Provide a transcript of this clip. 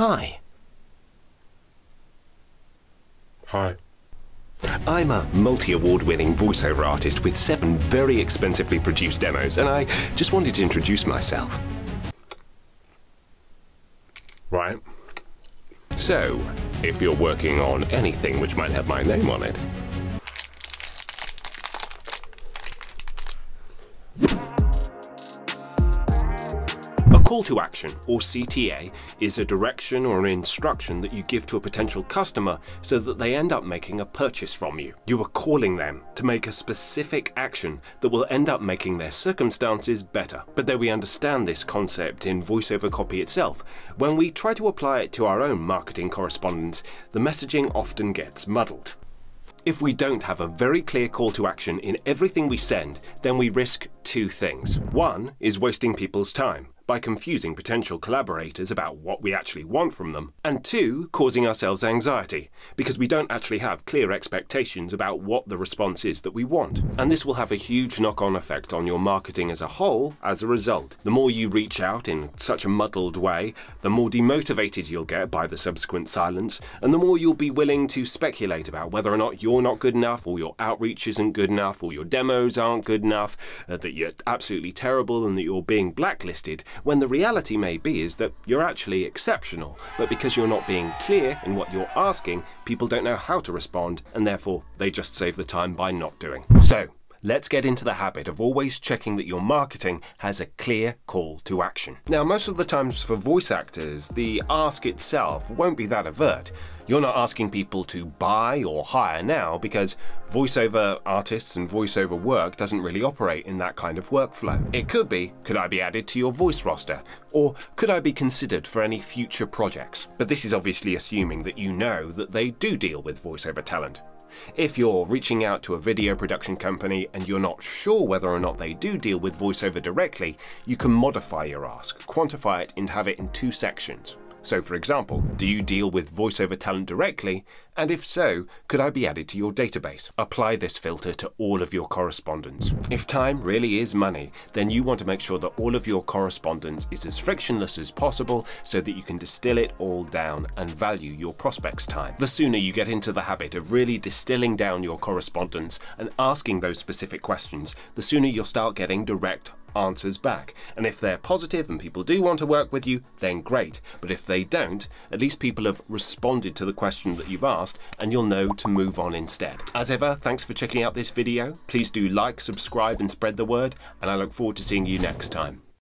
Hi. Hi. I'm a multi-award-winning voiceover artist with 7 very expensively produced demos, and I just wanted to introduce myself. Right. So, if you're working on anything which might have my name on it... A call to action, or CTA, is a direction or an instruction that you give to a potential customer so that they end up making a purchase from you. You are calling them to make a specific action that will end up making their circumstances better. But though we understand this concept in voiceover copy itself, when we try to apply it to our own marketing correspondence, the messaging often gets muddled. If we don't have a very clear call to action in everything we send, then we risk 2 things. One is wasting people's time by confusing potential collaborators about what we actually want from them, and 2, causing ourselves anxiety, because we don't actually have clear expectations about what the response is that we want. And this will have a huge knock-on effect on your marketing as a whole as a result. The more you reach out in such a muddled way, the more demotivated you'll get by the subsequent silence, and the more you'll be willing to speculate about whether or not you're not good enough, or your outreach isn't good enough, or your demos aren't good enough, that you're absolutely terrible and that you're being blacklisted, when the reality may be is that you're actually exceptional, but because you're not being clear in what you're asking, people don't know how to respond, and therefore they just save the time by not doing. So, let's get into the habit of always checking that your marketing has a clear call to action. Now, most of the times for voice actors, the ask itself won't be that overt. You're not asking people to buy or hire now, because voiceover artists and voiceover work doesn't really operate in that kind of workflow. It could be, could I be added to your voice roster? Or could I be considered for any future projects? But this is obviously assuming that you know that they do deal with voiceover talent. If you're reaching out to a video production company and you're not sure whether or not they do deal with voiceover directly, you can modify your ask, quantify it, and have it in 2 sections. So, for example, do you deal with voiceover talent directly? And if so, could I be added to your database? Apply this filter to all of your correspondence. If time really is money, then you want to make sure that all of your correspondence is as frictionless as possible so that you can distill it all down and value your prospects' time. The sooner you get into the habit of really distilling down your correspondence and asking those specific questions, the sooner you'll start getting direct answers back. And if they're positive and people do want to work with you, then great. But if they don't, at least people have responded to the question that you've asked, and you'll know to move on instead. As ever, thanks for checking out this video. Please do like, subscribe, and spread the word, and I look forward to seeing you next time.